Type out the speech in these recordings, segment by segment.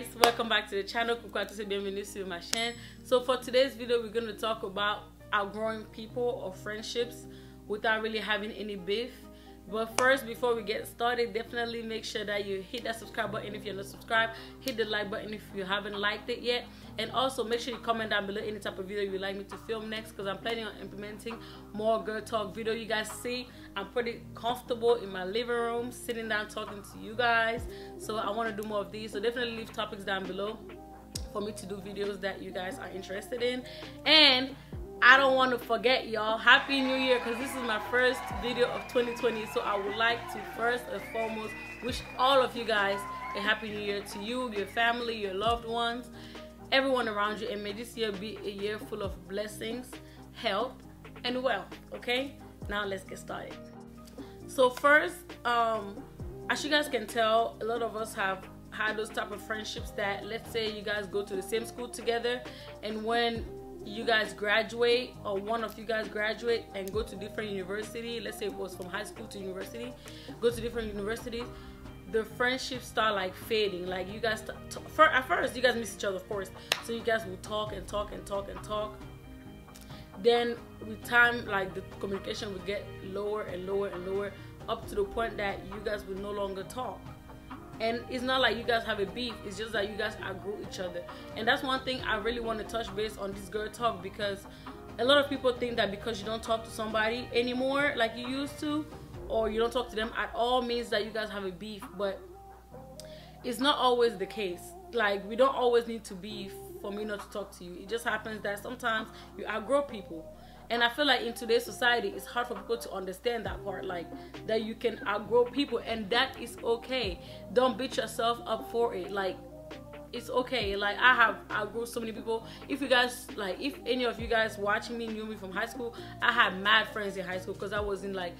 guys, welcome back to the channel. So for today's video, we're going to talk about outgrowing people or friendships without really having any beef. But first, before we get started, definitely make sure that you hit that subscribe button if you're not subscribed, hit the like button if you haven't liked it yet, and also make sure you comment down below any type of video you'd like me to film next, because I'm planning on implementing more girl talk video. You guys see I'm pretty comfortable in my living room sitting down talking to you guys, so I want to do more of these. So definitely leave topics down below for me to do videos that you guys are interested in. And I don't want to forget, y'all, happy new year, because this is my first video of 2020. So I would like to first and foremost wish all of you guys a happy new year, to you, your family, your loved ones, everyone around you, and may this year be a year full of blessings, health, and wealth. Okay, now let's get started. So first, as you guys can tell, a lot of us have had those type of friendships that, let's say you guys go to the same school together, and when you guys graduate, or one of you guys graduate and go to different university, let's say it was from high school to university, go to different universities, the friendships start like fading. Like you guys at first you guys miss each other, of course, so you guys will talk and talk and talk and talk. Then with time, like the communication will get lower and lower and lower, up to the point that you guys will no longer talk. And it's not like you guys have a beef, it's just that you guys outgrew each other. And that's one thing I really want to touch base on this girl talk, because a lot of people think that because you don't talk to somebody anymore like you used to, or you don't talk to them at all, means that you guys have a beef. But it's not always the case. Like, we don't always need to beef for me not to talk to you. It just happens that sometimes you outgrow people. And I feel like in today's society, it's hard for people to understand that part, like that you can outgrow people, and that is okay. Don't beat yourself up for it. Like, it's okay. Like, I have outgrown so many people. If you guys, like, if any of you guys watching me knew me from high school, I had mad friends in high school, because I was in like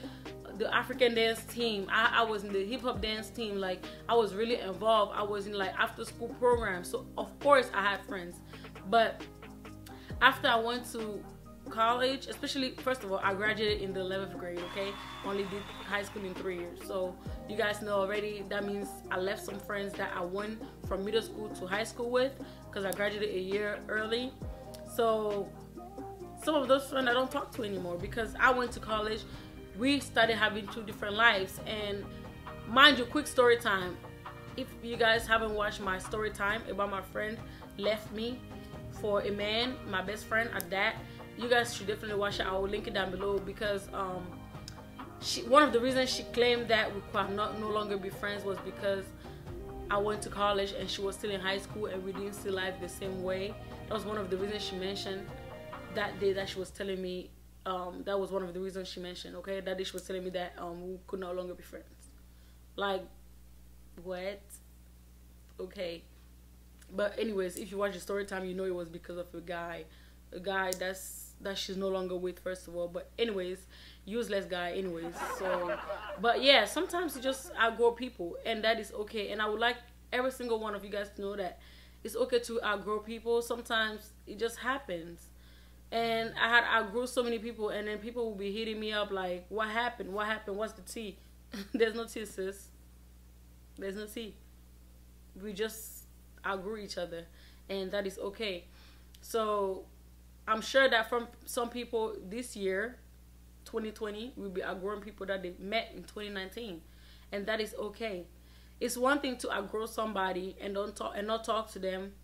the African dance team, I was in the hip-hop dance team. Like, I was really involved. I was in like after-school programs, so of course I had friends. But after I went to college, especially, first of all, I graduated in the 11th grade, okay? Only did high school in 3 years, so you guys know already. That means I left some friends that I went from middle school to high school with, because I graduated a year early. So some of those friends I don't talk to anymore, because I went to college, we started having two different lives. And mind you, quick story time, if you guys haven't watched my story time about my friend left me for a man, my best friend at that, you guys should definitely watch it. I will link it down below, because one of the reasons she claimed that we could not no longer be friends was because I went to college and she was still in high school, and we didn't see life the same way. That was one of the reasons she mentioned that day, that she was telling me, that was one of the reasons she mentioned, okay? That day she was telling me that we could no longer be friends. Like, what? Okay. But anyways, if you watch the story time, you know it was because of a guy that she's no longer with, first of all. But anyways, useless guy anyways. So, but yeah, sometimes you just outgrow people, and that is okay. And I would like every single one of you guys to know that it's okay to outgrow people. Sometimes it just happens. And I had outgrew so many people, and then people will be hitting me up like, what happened? What happened? What's the tea? There's no tea, sis. There's no tea. We just outgrew each other, and that is okay. So I'm sure that from some people this year, 2020, will be outgrowing people that they met in 2019, and that is okay. It's one thing to outgrow somebody and not talk to them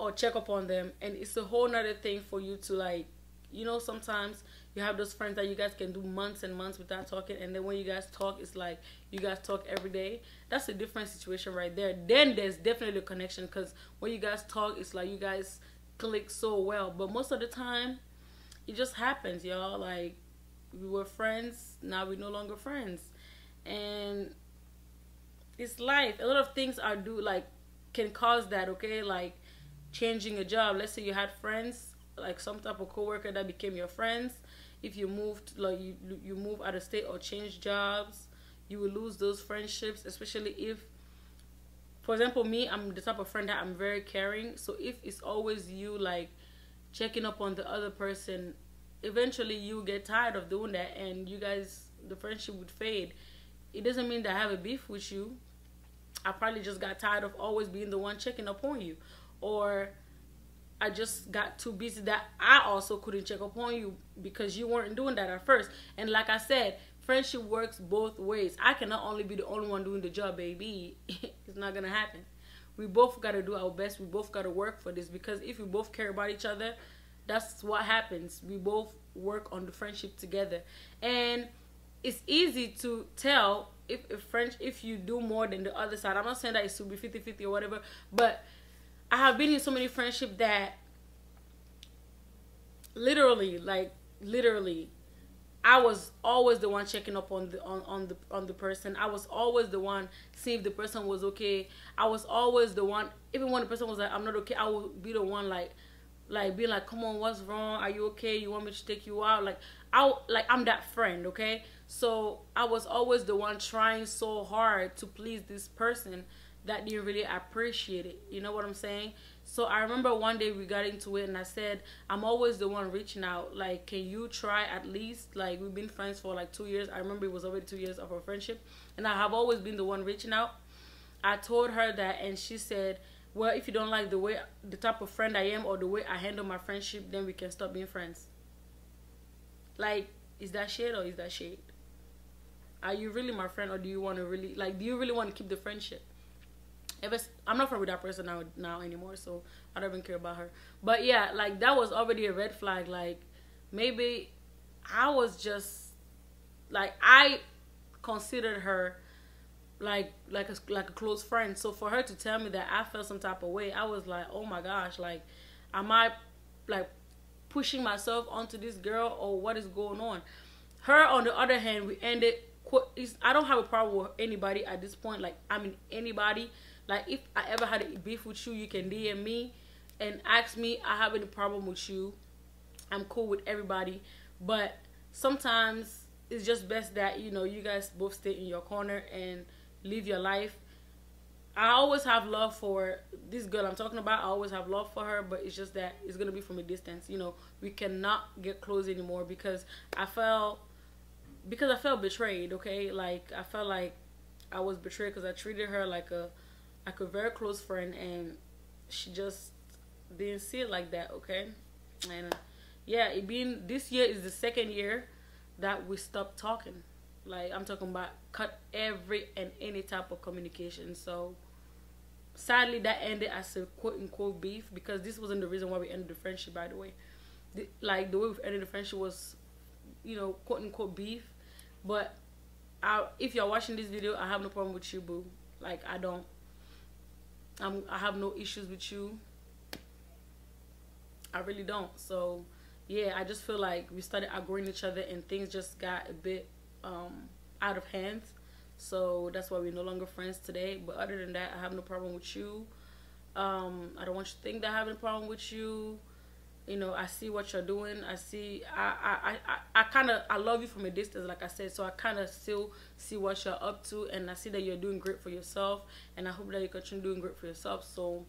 or check up on them, and it's a whole nother thing for you to, like, you know, sometimes you have those friends that you guys can do months and months without talking, and then when you guys talk, it's like you guys talk every day. That's a different situation right there. Then there's definitely a connection, because when you guys talk, it's like you guys click so well. But most of the time it just happens, y'all. Like, we were friends, now we're no longer friends, and it's life. A lot of things are can cause that, okay? Like changing a job. Let's say you had friends, like some type of co-worker that became your friends. If you moved, like you move out of state or change jobs, you will lose those friendships, especially if, for example, me, I'm the type of friend that I'm very caring. So if it's always you, like, checking up on the other person, eventually you get tired of doing that, and the friendship would fade. It doesn't mean that I have a beef with you. I probably just got tired of always being the one checking up on you, or I just got too busy that I also couldn't check up on you because you weren't doing that at first. And like I said, friendship works both ways. I cannot only be the only one doing the job, baby. It's not gonna happen. We both gotta do our best. We both gotta work for this, because if we both care about each other, that's what happens. We both work on the friendship together. And it's easy to tell if you do more than the other side. I'm not saying that it should be 50-50 or whatever, but I have been in so many friendships that literally I was always the one checking up on the person. I was always the one seeing if the person was okay. I was always the one, even when the person was like, I'm not okay, I would be the one like being like, come on, what's wrong? Are you okay? You want me to take you out? I'm that friend, okay? So I was always the one trying so hard to please this person that didn't really appreciate it. You know what I'm saying? So I remember one day we got into it, and I said, I'm always the one reaching out. Like, can you try at least? Like, we've been friends for like 2 years. I remember it was already 2 years of our friendship, and I have always been the one reaching out. I told her that, and she said, well, if you don't like the type of friend I am or the way I handle my friendship, then we can stop being friends. Like, is that shade or is that shade? Are you really my friend, or do you want to really, like, do you really want to keep the friendship? I'm not friends with that person now anymore, so I don't even care about her. But yeah, like, that was already a red flag. Like, maybe I was just like, I considered her like a close friend. So for her to tell me that I felt some type of way, I was like, oh my gosh, like, am I like pushing myself onto this girl, or what is going on? Her, on the other hand, we ended. I don't have a problem with anybody at this point. Like, I mean, anybody. Like, if I ever had a beef with you, you can DM me and ask me. I have any problem with you. I'm cool with everybody. But sometimes it's just best that, you know, you guys both stay in your corner and live your life. I always have love for this girl I'm talking about. I always have love for her, but it's just that it's going to be from a distance. You know, we cannot get close anymore because I felt betrayed, okay? Like, I felt like I was betrayed because I treated her like a very close friend, and she just didn't see it like that, okay? And yeah, this year is the second year that we stopped talking. Like, I'm talking about cut every and any type of communication. So sadly, that ended as a quote-unquote beef, because this wasn't the reason why we ended the friendship, by the way. Like, the way we ended the friendship was, you know, quote-unquote beef. But if you're watching this video, I have no problem with you, boo. Like, I have no issues with you. I really don't. So yeah, I just feel like we started outgrowing each other, and things just got a bit out of hand. So that's why we're no longer friends today. But other than that, I have no problem with you. I don't want you to think that I have a problem with you. You know, I see what you're doing. I love you from a distance, like I said. So I kind of still see what you're up to, and I see that you're doing great for yourself, and I hope that you continue doing great for yourself. So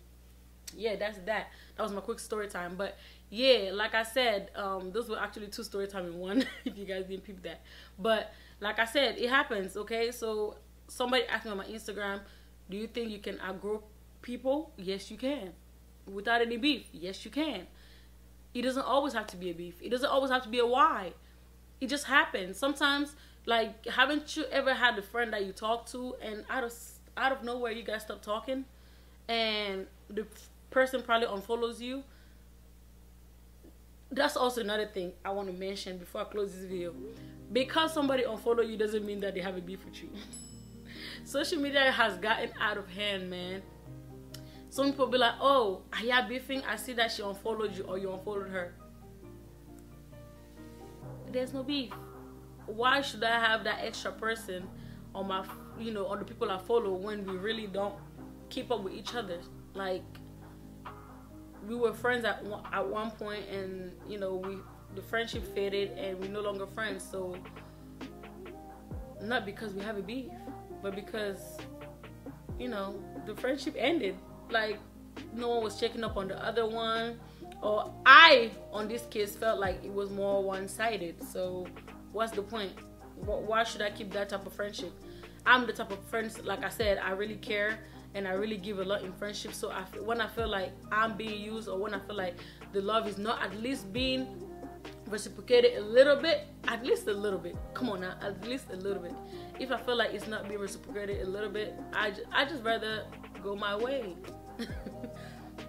yeah, that's that. That was my quick story time. But yeah, like I said, those were actually two story time in one. If you guys didn't peep that. But like I said, it happens, okay? So somebody asked me on my Instagram, do you think you can outgrow people? Yes, you can. Without any beef? Yes, you can. It doesn't always have to be a beef. It doesn't always have to be a why. It just happens. Sometimes, like, haven't you ever had a friend that you talk to, and out of nowhere you guys stop talking, and the person probably unfollows you? That's also another thing I want to mention before I close this video. Because somebody unfollow you doesn't mean that they have a beef with you. Social media has gotten out of hand, man. Some people be like, oh, are you beefing? I see that she unfollowed you, or you unfollowed her. There's no beef. Why should I have that extra person on my, you know, on the people I follow, when we really don't keep up with each other? Like, we were friends at one point, and, you know, the friendship faded, and we're no longer friends. So, not because we have a beef, but because, you know, the friendship ended. Like, no one was checking up on the other one, or I, on this case, felt like it was more one-sided. So what's the point? Why should I keep that type of friendship? I'm the type of friends, like I said, I really care and I really give a lot in friendship. So when I feel like I'm being used, or when I feel like the love is not at least being reciprocated a little bit, at least a little bit, come on now, at least a little bit, if I feel like it's not being reciprocated a little bit, I just rather go my way.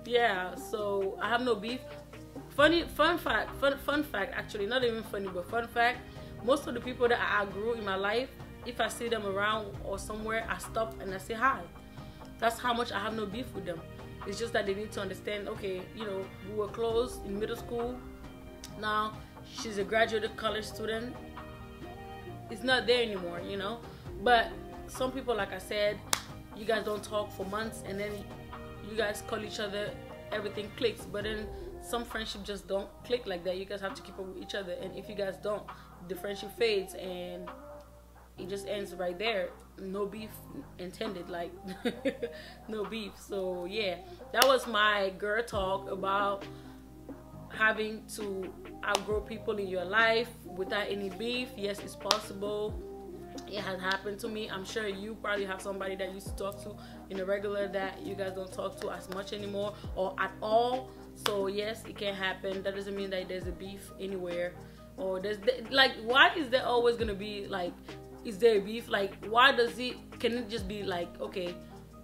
Yeah, so I have no beef. Fun fact, actually, not even funny, but fun fact, most of the people that I outgrew in my life, if I see them around or somewhere, I stop and I say hi. That's how much I have no beef with them. It's just that they need to understand, okay, you know, we were close in middle school, now she's a graduated college student, it's not there anymore, you know. But some people, like I said, you guys don't talk for months and then you guys call each other, everything clicks. But then some friendship just don't click like that. You guys have to keep up with each other, and if you guys don't, the friendship fades and it just ends right there. No beef intended, like no beef. So yeah, that was my girl talk about having to outgrow people in your life without any beef. Yes, it's possible. It has happened to me. I'm sure you probably have somebody that you used to talk to in a regular that you guys don't talk to as much anymore or at all. So yes, it can happen. That doesn't mean that there's a beef anywhere, or there's like, why is there always gonna be like, is there a beef? Like, why does it, can it just be like, okay,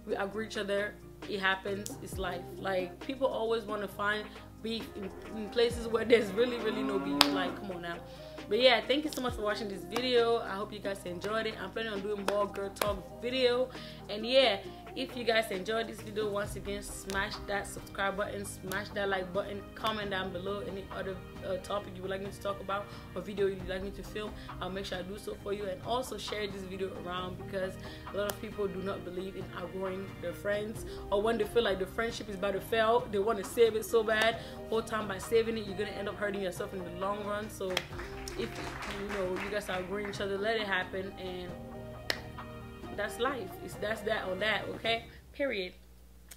we agree each other, it happens, it's life. Like, people always want to find beef in places where there's really no beef. Like, come on now. But yeah, thank you so much for watching this video. I hope you guys enjoyed it. I'm planning on doing more girl talk video. And yeah, if you guys enjoyed this video, once again, smash that subscribe button, smash that like button, comment down below any other topic you would like me to talk about or video you'd like me to film. I'll make sure I do so for you. And also share this video around, because a lot of people do not believe in outgrowing their friends, or when they feel like the friendship is about to fail, they want to save it so bad. Whole time by saving it, you're gonna end up hurting yourself in the long run. So if you know you guys are outgrowing each other, let it happen. And that's life. That's that or that, okay? Period.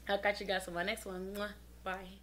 I'll catch you guys on my next one. Bye.